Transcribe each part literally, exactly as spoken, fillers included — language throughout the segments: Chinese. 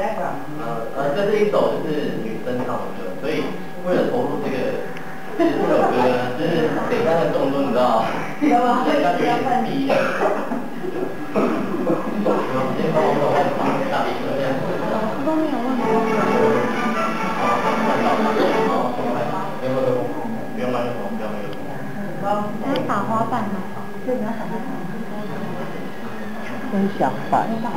呃呃，这是一首就是女生唱的歌，所以为了投入这个这首歌呢，就是等一下的动作，你知道吗？要吗？要不要看第一的？先帮我看旁边打一个这样。都没有问题。不用麦克风，不用麦克风，不用麦克风。还有打滑板吗？这边好像。 真想法。想法，我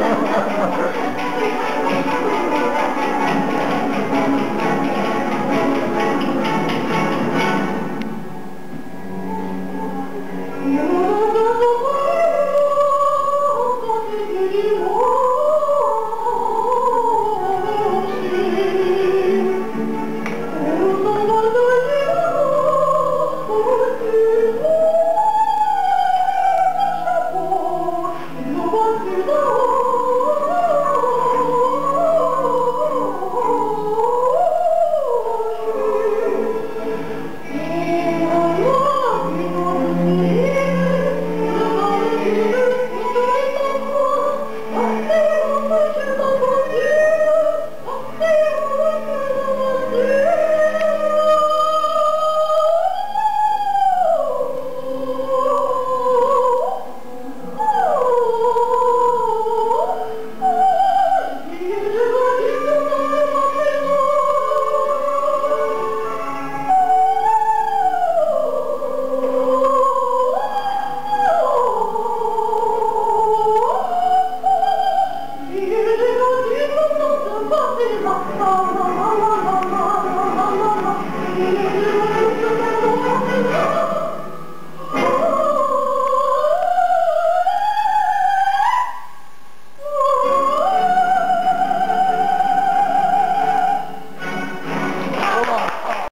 了。